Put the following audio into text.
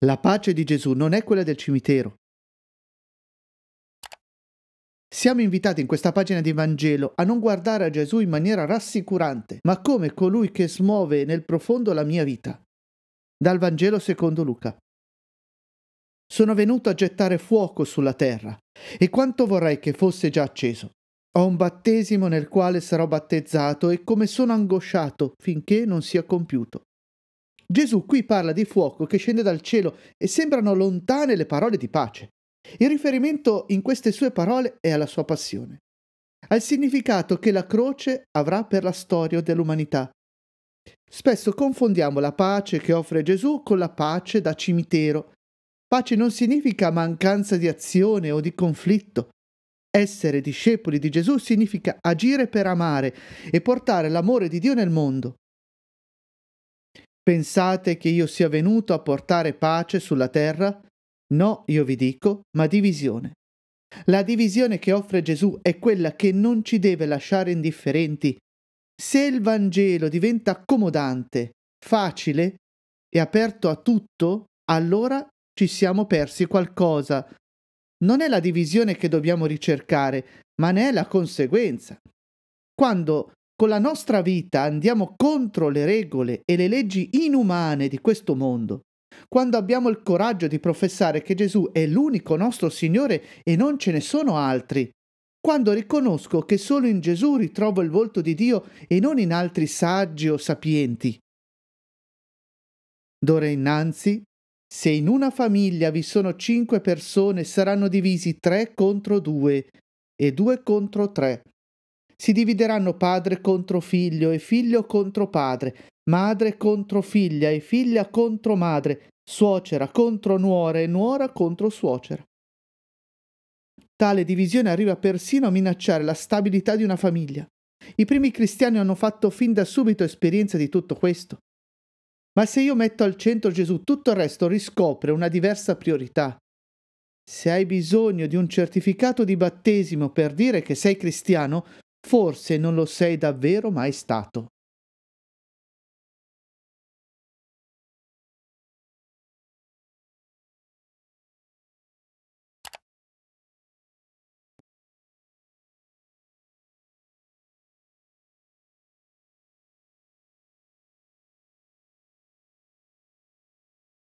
La pace di Gesù non è quella del cimitero. Siamo invitati in questa pagina di Vangelo a non guardare a Gesù in maniera rassicurante, ma come colui che smuove nel profondo la mia vita. Dal Vangelo secondo Luca. Sono venuto a gettare fuoco sulla terra, e quanto vorrei che fosse già acceso. Ho un battesimo nel quale sarò battezzato e come sono angosciato finché non sia compiuto. Gesù qui parla di fuoco che scende dal cielo e sembrano lontane le parole di pace. Il riferimento in queste sue parole è alla sua passione, al significato che la croce avrà per la storia dell'umanità. Spesso confondiamo la pace che offre Gesù con la pace da cimitero. Pace non significa mancanza di azione o di conflitto. Essere discepoli di Gesù significa agire per amare e portare l'amore di Dio nel mondo. Pensate che io sia venuto a portare pace sulla terra? No, io vi dico, ma divisione. La divisione che offre Gesù è quella che non ci deve lasciare indifferenti. Se il Vangelo diventa accomodante, facile e aperto a tutto, allora ci siamo persi qualcosa. Non è la divisione che dobbiamo ricercare, ma ne è la conseguenza. Quando con la nostra vita andiamo contro le regole e le leggi inumane di questo mondo, quando abbiamo il coraggio di professare che Gesù è l'unico nostro Signore e non ce ne sono altri, quando riconosco che solo in Gesù ritrovo il volto di Dio e non in altri saggi o sapienti. D'ora innanzi, se in una famiglia vi sono 5 persone, saranno divisi 3 contro 2 e 2 contro 3. Si divideranno padre contro figlio e figlio contro padre, madre contro figlia e figlia contro madre, suocera contro nuora e nuora contro suocera. Tale divisione arriva persino a minacciare la stabilità di una famiglia. I primi cristiani hanno fatto fin da subito esperienza di tutto questo. Ma se io metto al centro Gesù, tutto il resto riscopre una diversa priorità. Se hai bisogno di un certificato di battesimo per dire che sei cristiano, forse non lo sei davvero mai stato.